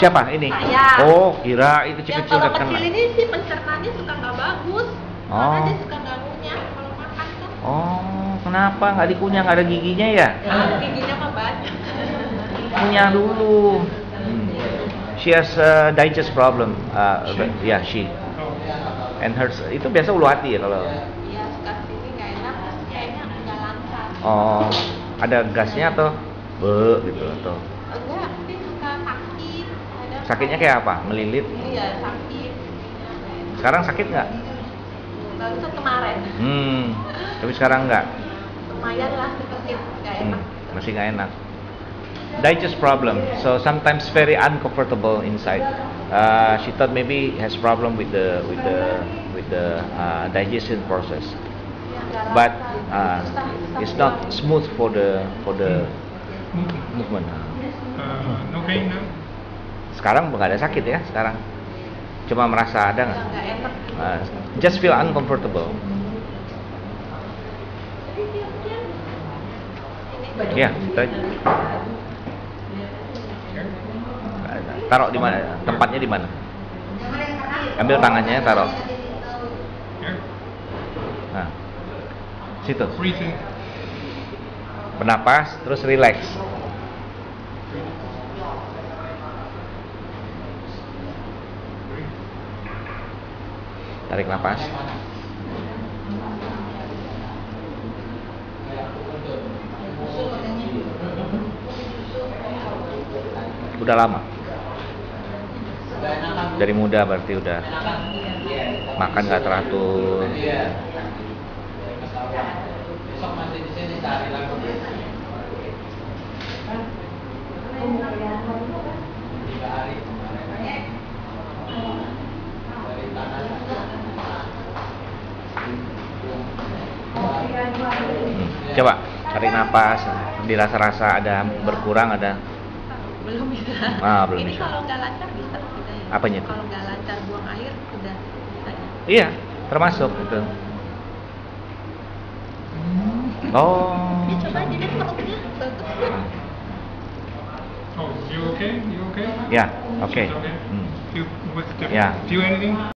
Siapa ini? Saya. Oh, kira itu kecil-kecil udah kena. Kalau kecil ini sih pencernaannya suka nggak bagus. Oh. Makanya dia suka ganggunya kalau makan tuh. Oh, kenapa nggak dikunyah? Nggak ada giginya ya? Ada giginya mah banyak. Kunyah dulu. She has digest problem. Yeah, she. And her itu biasa ulu hati ya kalau. Iya, suka sini nggak enak, kayaknya nggak lancar. Oh, ada gasnya atau be gitu atau? Enggak, dia suka sakit. Sakitnya kayak apa? Melilit? Iya, sakit. Sekarang sakit nggak? Baru itu kemarin. Tapi sekarang nggak? Lumayan lah, sedikit nggak enak. Masih nggak enak. Digest problem, so sometimes very uncomfortable inside. She thought maybe has problem with the digestion process, but it's not smooth for the movement. Okay. Sekarang nggak ada sakit ya sekarang, cuma merasa ada nggak? Just feel uncomfortable. Ya, kita taruh di mana? Tempatnya di mana? Ambil tangannya, taruh. Nah, situ. Bernapas, terus relax. Tarik napas. Udah lama? Dari muda berarti udah makan nggak teratur. Coba tarik nafas, dirasa-rasa ada berkurang ada. Belum bisa. Belum ini bisa. Kalau nggak lancar bisa kita ya. Apanya? Kalau nggak lancar buang air sudah bisa ya. Iya, termasuk itu. Oh. Dicoba jadi perutnya bagus. Oh, you okay? You okay? Yeah, okay. Ya, okay. Feel anything?